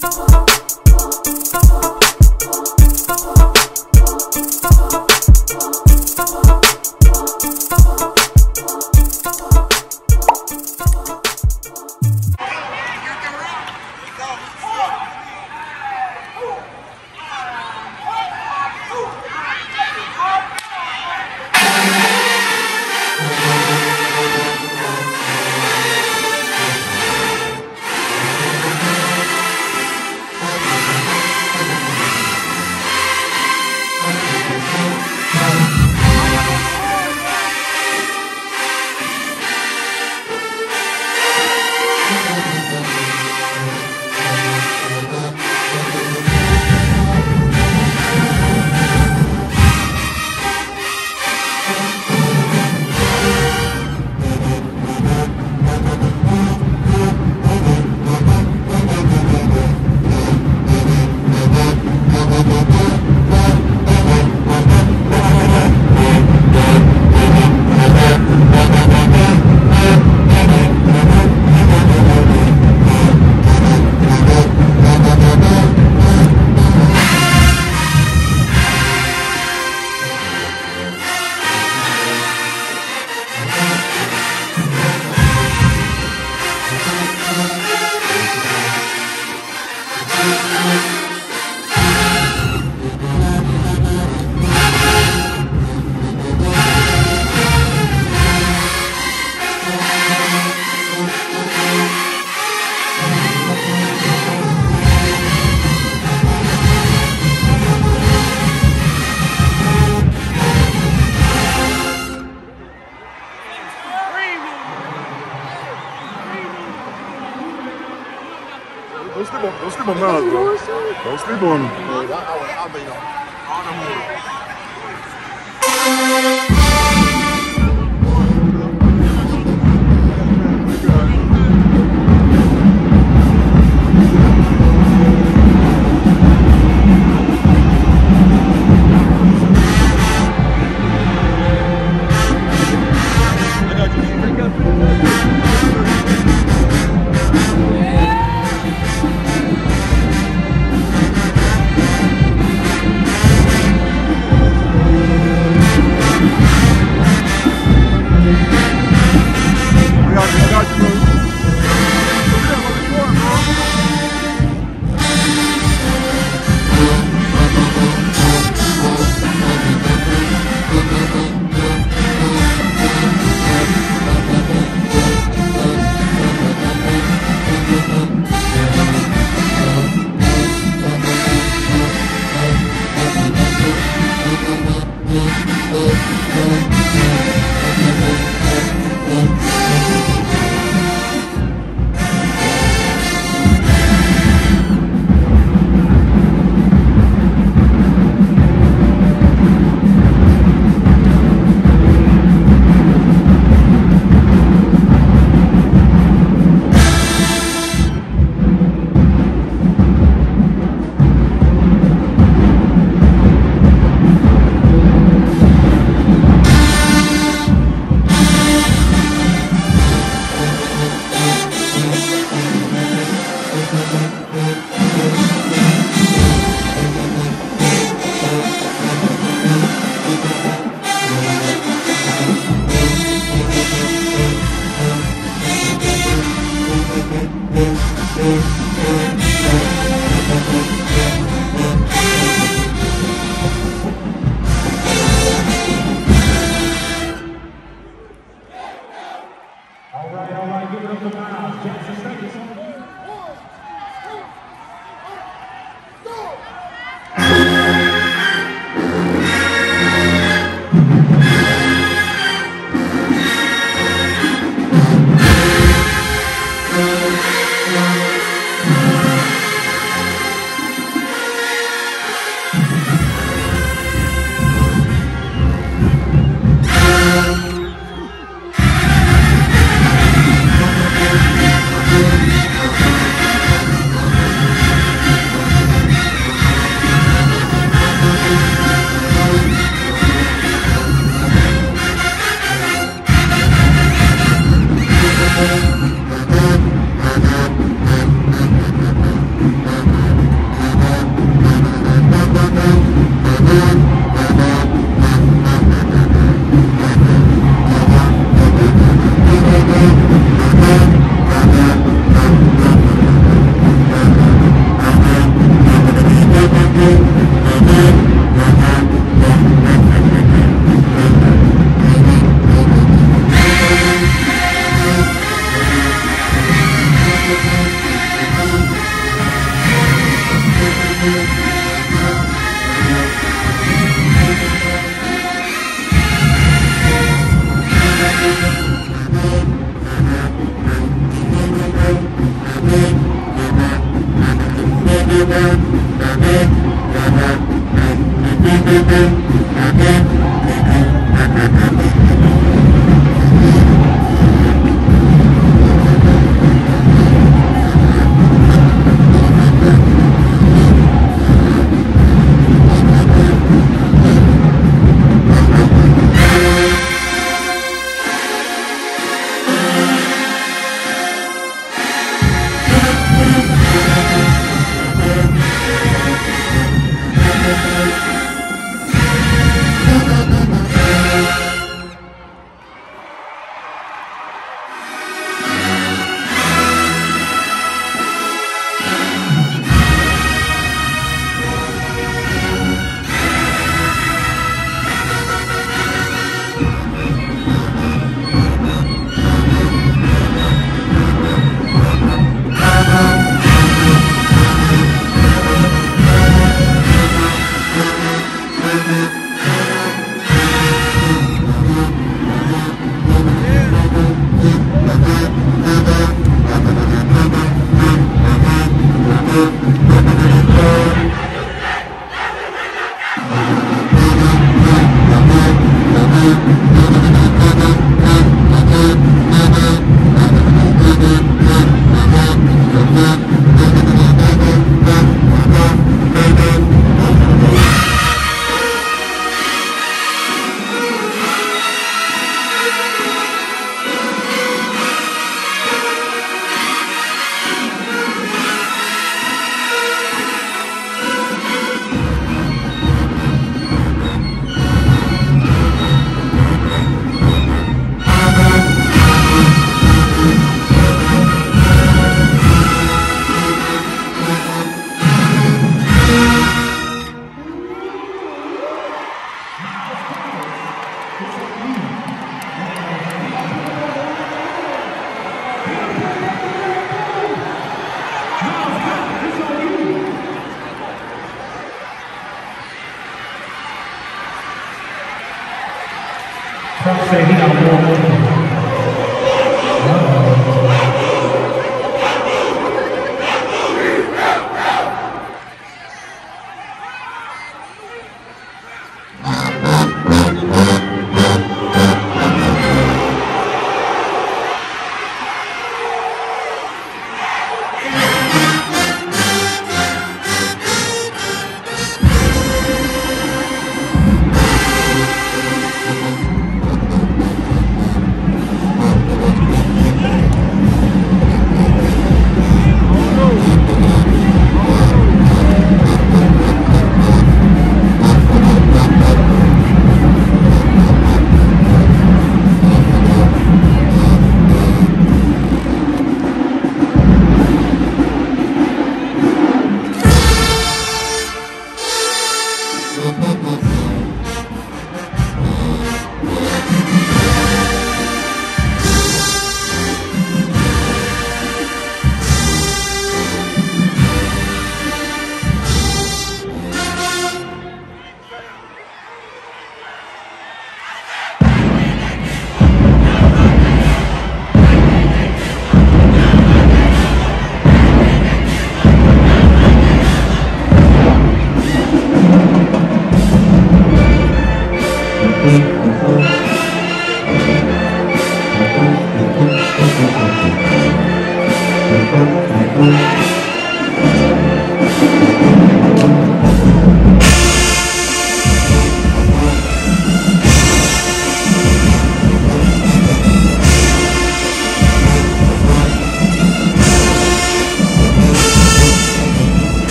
Don't sleep on Miles, bro. Don't sleep on him. I'll be on. All the way.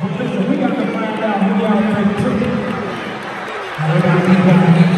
Well, listen, we got to find out who y'all take to.